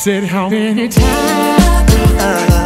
Said how many times